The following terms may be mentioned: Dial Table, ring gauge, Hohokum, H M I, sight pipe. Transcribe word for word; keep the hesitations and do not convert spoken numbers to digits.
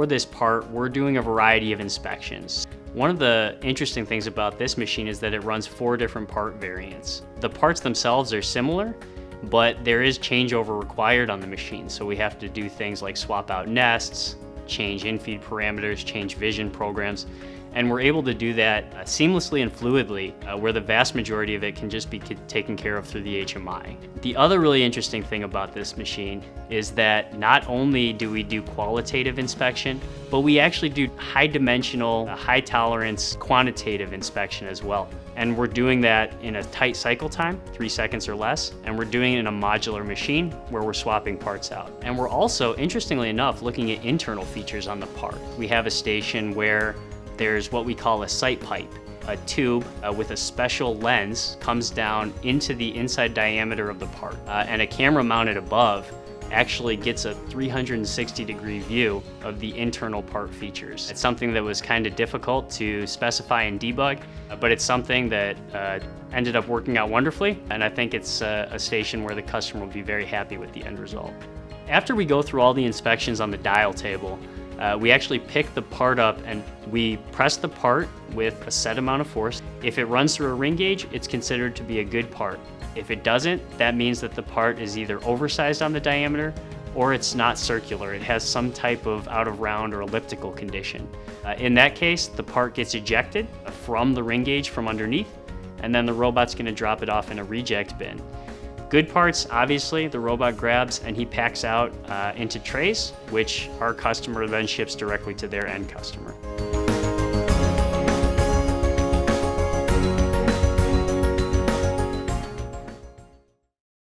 for this part, we're doing a variety of inspections. One of the interesting things about this machine is that it runs four different part variants. The parts themselves are similar, but there is changeover required on the machine. So we have to do things like swap out nests, change infeed parameters, change vision programs, and we're able to do that uh, seamlessly and fluidly, uh, where the vast majority of it can just be taken care of through the H M I. The other really interesting thing about this machine is that not only do we do qualitative inspection, but we actually do high dimensional, uh, high tolerance, quantitative inspection as well. And we're doing that in a tight cycle time, three seconds or less, and we're doing it in a modular machine where we're swapping parts out. And we're also, interestingly enough, looking at internal features on the part. We have a station where there's what we call a sight pipe. A tube uh, with a special lens comes down into the inside diameter of the part, uh, and a camera mounted above actually gets a three hundred sixty degree view of the internal part features. It's something that was kind of difficult to specify and debug, but it's something that uh, ended up working out wonderfully, and I think it's uh, a station where the customer will be very happy with the end result. After we go through all the inspections on the dial table, Uh, we actually pick the part up and we press the part with a set amount of force. If it runs through a ring gauge, it's considered to be a good part. If it doesn't, that means that the part is either oversized on the diameter or it's not circular. It has some type of out of round or elliptical condition. Uh, in that case, the part gets ejected from the ring gauge from underneath, and then the robot's gonna drop it off in a reject bin. Good parts, obviously, the robot grabs and he packs out uh, into trays, which our customer then ships directly to their end customer.